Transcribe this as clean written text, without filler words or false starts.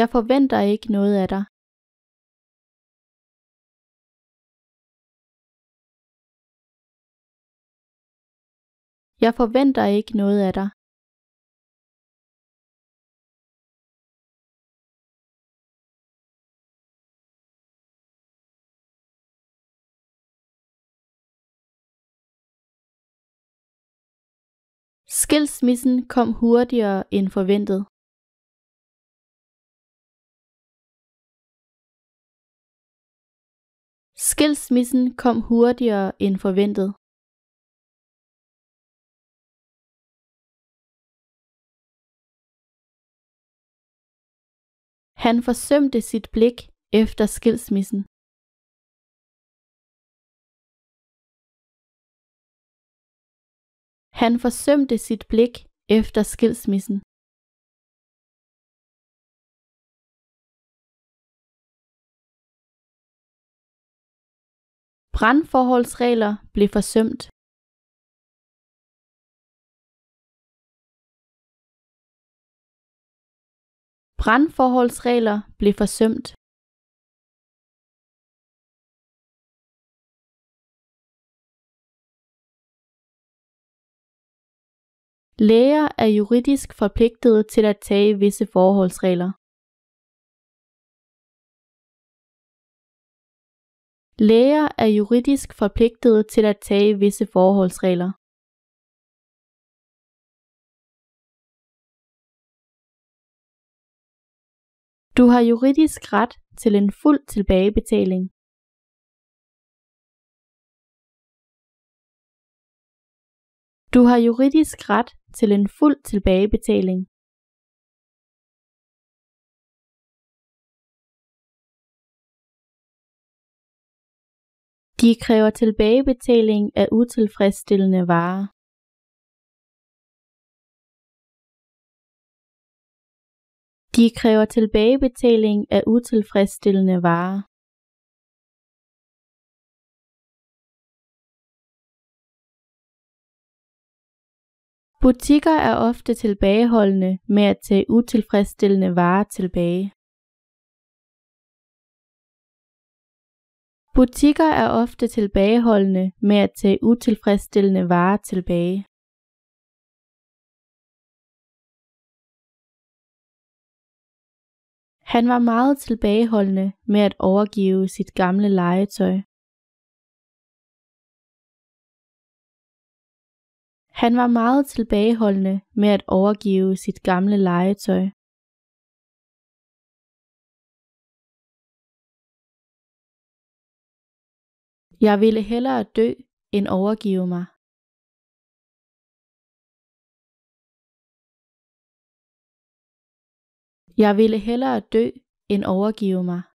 Jeg forventer ikke noget af dig. Jeg forventer ikke noget af dig. Skilsmissen kom hurtigere end forventet. Skilsmissen kom hurtigere end forventet. Han forsømte sit blik efter skilsmissen. Han forsømte sit blik efter skilsmissen. Brandforholdsregler blev forsømt. Brandforholdsregler blev forsømt. Læger er juridisk forpligtede til at tage visse forholdsregler. Læger er juridisk forpligtede til at tage visse forholdsregler. Du har juridisk ret til en fuld tilbagebetaling. Du har juridisk ret til en fuld tilbagebetaling. De kræver tilbagebetaling af utilfredsstillende varer. De kræver tilbagebetaling af utilfredsstillende varer. Butikker er ofte tilbageholdende med at tage utilfredsstillende varer tilbage. Butikker er ofte tilbageholdende med at tage utilfredsstillende varer tilbage. Han var meget tilbageholdende med at overgive sit gamle legetøj. Han var meget tilbageholdende med at overgive sit gamle legetøj. Jeg ville hellere dø end overgive mig. Jeg ville hellere dø end overgive mig.